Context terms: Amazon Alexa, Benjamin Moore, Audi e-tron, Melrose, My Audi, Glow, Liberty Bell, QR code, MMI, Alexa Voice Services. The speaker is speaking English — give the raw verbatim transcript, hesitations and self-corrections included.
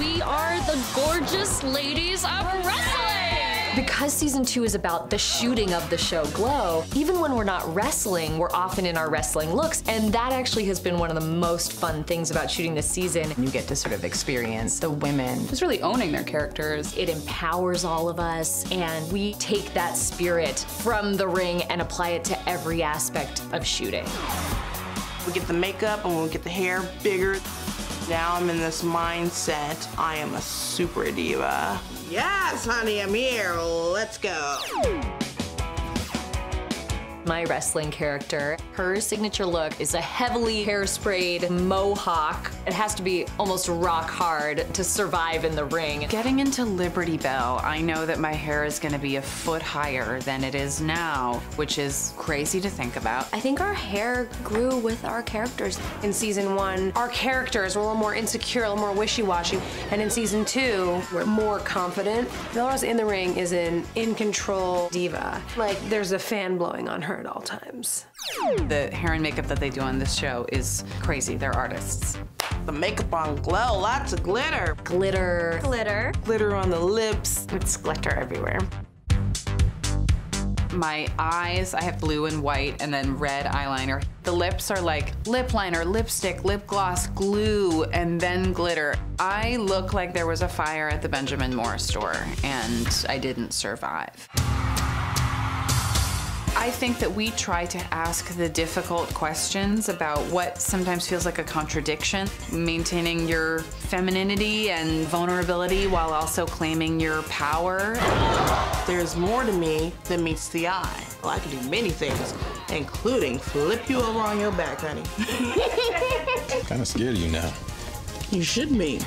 We are the gorgeous ladies of wrestling! Because season two is about the shooting of the show Glow, even when we're not wrestling, we're often in our wrestling looks, and that actually has been one of the most fun things about shooting this season. You get to sort of experience the women just really owning their characters. It empowers all of us, and we take that spirit from the ring and apply it to every aspect of shooting. We get the makeup and we get the hair bigger. Now I'm in this mindset, I am a super diva. Yes, honey, I'm here, let's go. My wrestling character, her signature look is a heavily hairsprayed mohawk. It has to be almost rock hard to survive in the ring. Getting into Liberty Bell, I know that my hair is gonna be a foot higher than it is now, which is crazy to think about. I think our hair grew with our characters. In season one, our characters were a little more insecure, a little more wishy-washy, and in season two, we're more confident. Melrose in the ring is an in-control diva. Like, there's a fan blowing on her at all times. The hair and makeup that they do on this show is crazy. They're artists. The makeup on Glow, lots of glitter. Glitter. Glitter. Glitter on the lips. It's glitter everywhere. My eyes, I have blue and white and then red eyeliner. The lips are like lip liner, lipstick, lip gloss, glue, and then glitter. I look like there was a fire at the Benjamin Moore store and I didn't survive. I think that we try to ask the difficult questions about what sometimes feels like a contradiction, maintaining your femininity and vulnerability while also claiming your power. There's more to me than meets the eye. Well, I can do many things, including flip you over on your back, honey. I'm kind of scared of you now. You should be.